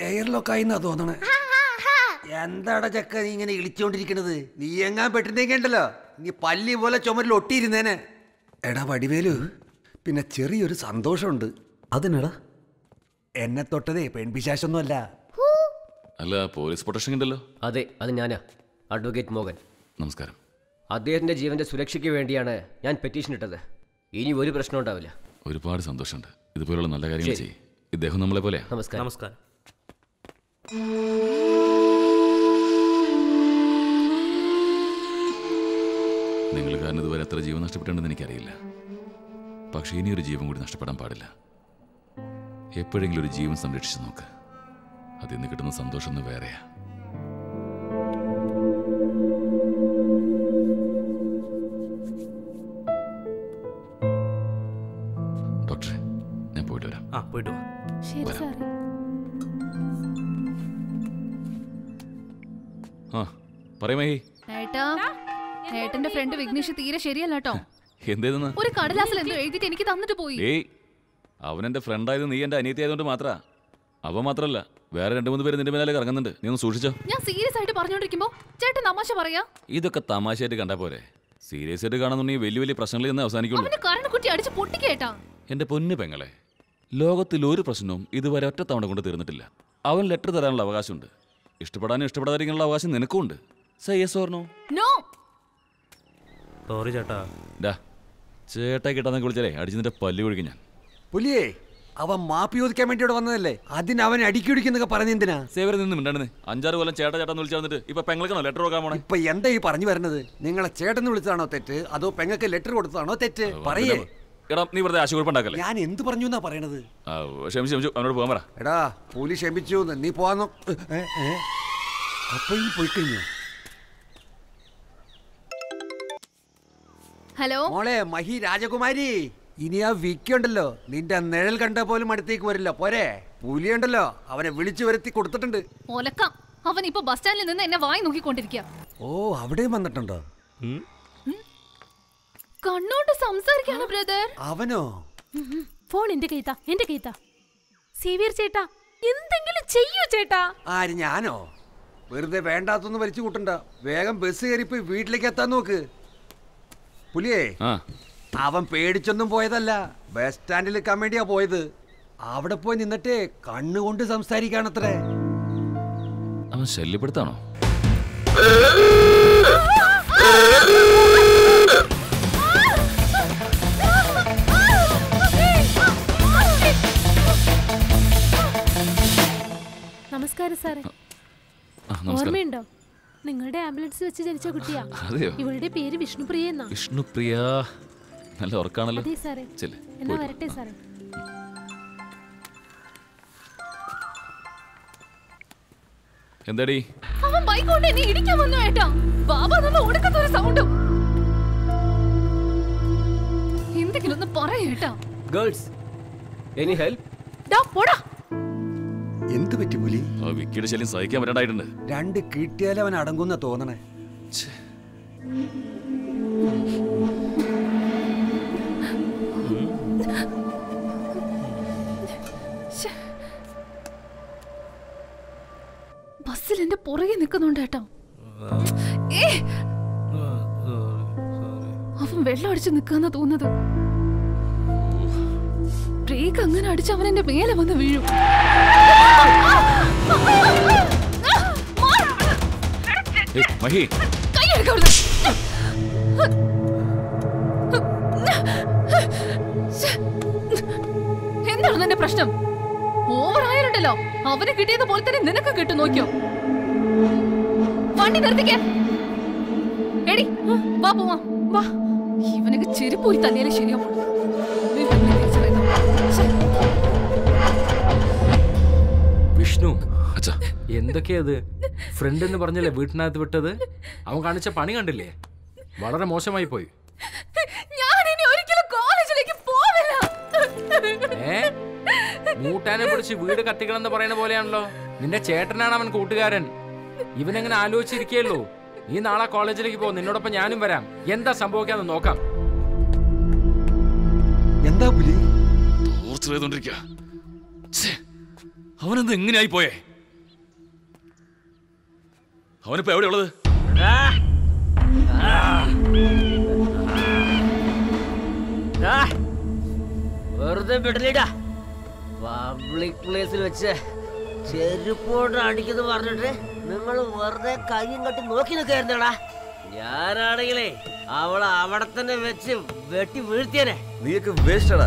airlock I know. Yanda Jacking and Ilchondrican, the younger Petrinagandala, the Pali Vola Chomalotti in an Ada Vadivelu, Pinacheri or Sandoshund, Adanada Enna Totade, Pen Bishasanola. Who? Allah, police protection in the law. Ade Adanana, Advocate Morgan. Namaskar. Ade and the Jeevan the Surexic Vendiana, Yan petition at other. Any very personal Davila. We part Sandoshund, the Pural and Lagarinci. The Hunamapole. Namaskar. നിങ്ങൾക്ക് അന്നതുവരെ എത്ര ജീവൻ നഷ്ടപ്പെട്ടെന്ന് എനിക്കറിയില്ല. പക്ഷേ ഇനി ഒരു ജീവൻ കൂടി നഷ്ടപ്പെടാൻ പാടില്ല. എപ്പോഴെങ്കിലും ഒരു ജീവൻ സംരക്ഷിച്ചു നോക്ക്. അതിന് കിട്ടുന്ന സന്തോഷം ഒന്നും വേറെയാ. ഡോക്ടർ ഞാൻ പോയിട്ട് വരാം. ആ പോയിട്ട് വാ. ശരി സാർ. ആ പറയമായി. ഏട്ടാ Headend friend Vignesh Tira Sheria Latom. Hindana. What a cardilassal and eighty ten to Pui. Hey, I went a friend died in the end. I need to Matra. Ava Matralla, where and don't wear in the Melagan, you know, Susha. Yes, serious at a partner to Kimbo. Chet and Amasha Varia. Either Katama Shed Gandapore. Serious at a gunny, valuably personally in the Osanico. The current could you add a put together? In the Puni Bangale. Log of the Luri Personum, either were at the town of the I will letter the Lavasund. Is to Padan is to Padan Lavasin in a Kund. Say yes or no? No. Sorry, Jata. Da. Cheta get on the Gulja, I didn't have Polygina. Pulie, our map you commented on the lay. I didn't have an attitude in the Paranindina. Sever in the Mundan, Anjaro and Chata Nulja, if a Pangakan letter of Gamma, Payante Paraniver, Ningle Chatan Ulzano Tete, Ado Pangaka letter would not tete, Paray. Get up near the Ashur Pandaka. Yan into Parnuna Paranada. Oh, Shemshu, honor Bomber. Ada, Polish Emichu, the Nippon. Hello? Mole, Mahi Rajakumari. Inia weekend low. Linda Nerel Cantapoli Matic were lapore. Puli and low. Our village were the Kurtund. Olaka. How many bus stand in a wine who could get? Oh, how did man the thunder? Hm? Can't notice some sir, brother. Avano. Phone indicator, indicator. Severe cheta. In the Ariano. Where the Vandas on the Vichutunda. Where I'm busy, repeat like a Tanoke. Pulie, Avam paid Chundum Boydala, best standing a comedy of Boyd. After a point in the take, can't you want to some sari can a tray? I'm a celebrano. Namaskar, sir. Namaskar. Ningal de ambulance vachchu janicha kuttiya. Adheyo. Ivalde peru Vishnupriya enna. Vishnupriya. Nalla orkanallo. Adhe sare. Chelle. Enna varatte sare. Endadi? Avan bike konde enne idikkan vannu eta. Baba nalla odukatha oru sound. Endekil onnu paray eta. Girls. Any help? Da poda. എന്തു പറ്റി പുലി? ആ വിക്കിയുടെ ശല്യം സഹിക്കാൻ പറ്റാണ്ടായിട്ടുണ്ട്. രണ്ട് കിട്ടിയാലേ അവൻ അടങ്ങുന്ന തോന്നണേ. ബസ്സിൽ എന്റെ പുറകെ നിൽക്കുന്നുണ്ട് കേട്ടോ. അവൻ വെള്ളം അടിച്ച് നിൽക്കാന്നാ തോന്നുന്നത്. Break and Adicha and a male among the view. Mahi, I go Hinder than a Prasham. Over higher and allow. How many could take the bolter and then I could get to Nokia? Funny that again. Eddie, Babu, even a cherry put a nearly shiny. Vishnu, acha. Yendakke adu friend ennu paranjale veettinathu vittadu. Avan kanicha pani kandille. Valare moshamayi poi. Njan ini orikkalu college like povilla. Eh? Mootane pidichu veedu kattikana ennu parayana poleyanallo. Ninne chetanana avan kootukaran. Ivan engane aalochichirikkello. Ee naala college like po ninnodoppam njanum varam. Endha sambhavikkannu nokkam. Endha puli? Torture edondirikka. How are you doing? അവനിപ്പോ എവിടെയുള്ളത്? വെറുതെ വിടലിടാ, public പ്ലേസിൽ വെച്ച് ചെരുപ്പോടെ അടിക്കുന്നു പറഞ്ഞിട്ട് നിങ്ങൾ വെറുതെ കൈയും കെട്ടി നോക്കി നിൽക്കായിരുന്നടാ. ഞാനാണെങ്കിലേ അവളെ അവിടെ തന്നെ വെച്ച് വെട്ടി വീഴ്ത്തിയനെ. നീയൊക്കെ വേസ്റ്റടാ,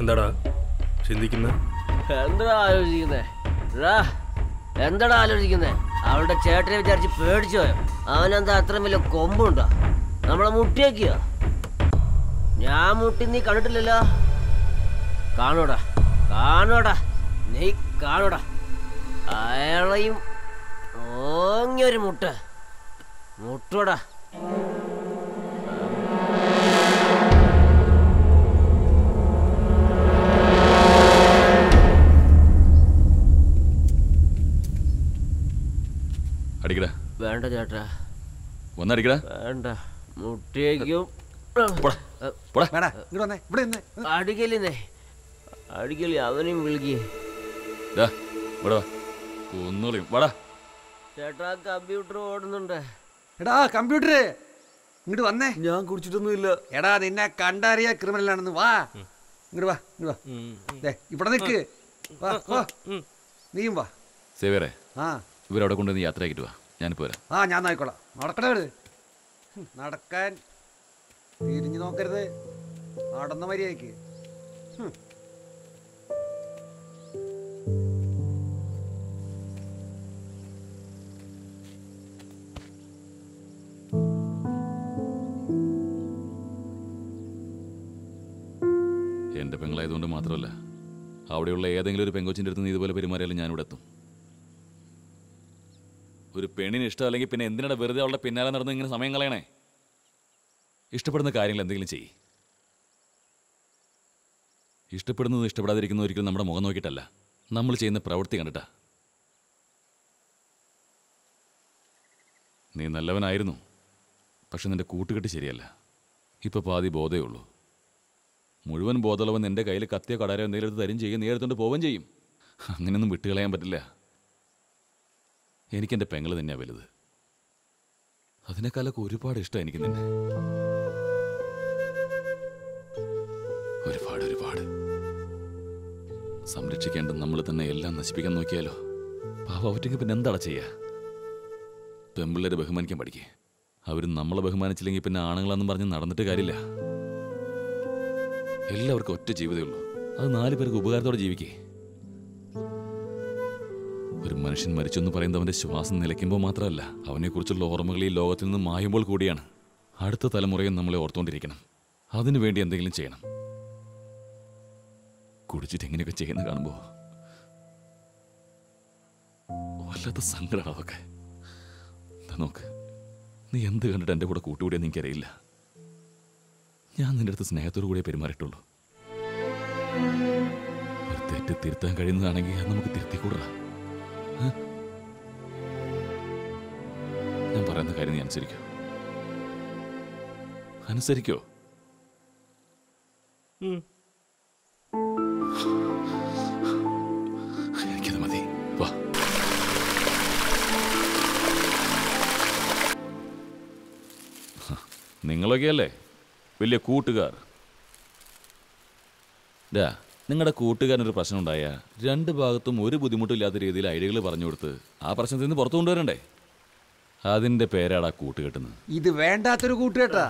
എന്താടാ ചിന്തിക്കുന്നേ? എന്താ ആലോചിക്കുന്നേ? എന്താടാ ആലോചിക്കുന്നേ? അവളുടെ ചേട്ടനെ വിചാരിച്ച് പേടിച്ചു പോയോ? അവനെന്താ അത്ര വലിയ കൊമ്പുണ്ടോ? നമ്മളെ മുട്ടിയൊക്കെയോ? ഞാൻ മുട്ടി നീ കണ്ടിട്ടില്ലല്ലോ. കാണൂടാ, കാണൂടാ, നീ കാണൂടാ. അയാളെയും ഓങ്ങിയൊരു മുട്ട് മുട്ടൂടാ. വേണ്ട ചേട്ടാ, ഒന്നടിക്കടാ. വേണ്ട, മുട്ടിയേക്കും. അടിക്കലിന്നേ, അടിക്കലി അവനെയും വിളിക്കേ. ചേട്ടാ കമ്പ്യൂട്ടർ ഓടുന്നുണ്ട്. എടാ കമ്പ്യൂട്ടറെ ഇങ്ങോട്ട് വന്നേ. ഞാൻ കുടിച്ചിട്ടൊന്നും ഇല്ല. എടാ നിന്നെ കണ്ടറിയാ ക്രിമിനൽ ആണെന്ന്. വാ ഇങ്ങോട്ട്, വാ ഇങ്ങോട്ട്, വാ ഇവിടെ നിൽക്ക്. വാ നീയും വാ. സേവ്യറെ, ഇവരവിടെ കൊണ്ടുവന്ന് യാത്രയാക്കിട്ട് വാ. ഞാനിപ്പോ വരാം. ആ ഞാൻ നോക്കിക്കോളാം. നടക്കടേ, നടക്കാൻ തിരിഞ്ഞു നോക്കരുത്, നടന്ന മര്യാദക്ക്. എൻ്റെ പെങ്ങളായതുകൊണ്ട് മാത്രമല്ല, അവിടെയുള്ള ഏതെങ്കിലും ഒരു പെങ്കൊച്ചിൻ്റെ അടുത്ത് നിന്ന് ഇതുപോലെ പെരുമാറിയാലും ഞാനിവിടെ എത്തും. ഒരു പെണ്ണിന് ഇഷ്ടമല്ലെങ്കിൽ പിന്നെ എന്തിനാണ് വെറുതെ അവളുടെ പിന്നാലെ നടന്ന് ഇങ്ങനെ സമയം കളയണേ? ഇഷ്ടപ്പെടുന്ന കാര്യങ്ങൾ എന്തെങ്കിലും ചെയ്യ്. ഇഷ്ടപ്പെടുന്നത് ഇഷ്ടപ്പെടാതിരിക്കുന്ന ഒരിക്കലും നമ്മുടെ മുഖം നോക്കിയിട്ടല്ല, നമ്മൾ ചെയ്യുന്ന പ്രവൃത്തി കണ്ടിട്ടാ. നീ നല്ലവനായിരുന്നു, പക്ഷെ നിന്റെ കൂട്ടുകെട്ട് ശരിയല്ല. ഇപ്പോൾ പാതി ബോധമേ ഉള്ളൂ. മുഴുവൻ ബോധമുള്ളവൻ നിന്റെ കയ്യിൽ കത്തിയോ കടാരോ എന്തെങ്കിലും എടുത്ത് തരും ചെയ്യും, നേരിട്ടുകൊണ്ട് പോവുകയും ചെയ്യും. അങ്ങനെയൊന്നും വിട്ടുകളയാൻ പറ്റില്ല. എനിക്കെൻ്റെ പെങ്ങൾ തന്നെയാണ് വലുത്. അതിനേക്കാളൊക്കെ ഒരുപാട് ഇഷ്ടമാണ് എനിക്ക് നിന്നെ, ഒരുപാട് ഒരുപാട്. സംരക്ഷിക്കേണ്ട നമ്മൾ തന്നെ എല്ലാം നശിപ്പിക്കാൻ നോക്കിയാലോ? പാവ അവറ്റെങ്കിൽ പിന്നെ എന്താടാ ചെയ്യുക? പെൺപിള്ളേരെ ബഹുമാനിക്കാൻ പഠിക്കേ. അവർ നമ്മളെ ബഹുമാനിച്ചില്ലെങ്കിൽ പിന്നെ ആണുങ്ങളെന്നും പറഞ്ഞ് നടന്നിട്ട് കാര്യമില്ല. എല്ലാവർക്കും ഒറ്റ ജീവിതമേ ഉള്ളൂ. അത് 4 പേർക്ക് ഉപകാരത്തോടെ ജീവിക്കേ. ഒരു മനുഷ്യൻ മരിച്ചെന്ന് പറയുന്നത് അവൻ്റെ ശ്വാസം നിലയ്ക്കുമ്പോൾ മാത്രമല്ല, അവനെക്കുറിച്ചുള്ള ഓർമ്മകൾ ഈ ലോകത്തിൽ നിന്ന് മായുമ്പോൾ കൂടിയാണ്. അടുത്ത തലമുറയും നമ്മളെ ഓർത്തുകൊണ്ടിരിക്കണം. അതിനുവേണ്ടി എന്തെങ്കിലും ചെയ്യണം. കുടിച്ചിട്ട് എങ്ങനെയൊക്കെ ചെയ്യുന്ന കാണുമ്പോൾ വല്ലാത്ത സങ്കടമാണ്. അതൊക്കെ നോക്ക്. നീ എന്ത് കണ്ടിട്ട് എൻ്റെ കൂടെ കൂട്ടുകൂടിയെന്ന് എനിക്കറിയില്ല. ഞാൻ നിൻ്റെ അടുത്ത് സ്നേഹത്തോടു കൂടിയേ പെരുമാറിയിട്ടുള്ളൂ. ഒരു തെറ്റ് തിരുത്താൻ കഴിയുന്നതാണെങ്കിൽ അത് നമുക്ക് തിരുത്തിക്കൂടാ. ഞാൻ പറയുന്ന കാര്യം നീ അനുസരിക്കോ? അനുസരിക്കോ? എനിക്കത് മതി. വാ. നിങ്ങളൊക്കെയല്ലേ വലിയ കൂട്ടുകാർ. നിങ്ങളുടെ കൂട്ടുകാരനൊരു പ്രശ്നം ഉണ്ടായാൽ രണ്ട് ഭാഗത്തും ഒരു ബുദ്ധിമുട്ടില്ലാത്ത രീതിയിൽ ഐഡിയകൾ പറഞ്ഞു കൊടുത്ത് ആ പ്രശ്നത്തിൽ നിന്ന് പുറത്തു കൊണ്ടുവരണ്ടേ? അതിൻ്റെ പേരാടാ കൂട്ടുകെട്ടെന്ന്. ഇത് വേണ്ടാത്തൊരു കൂട്ടുകെട്ടാ.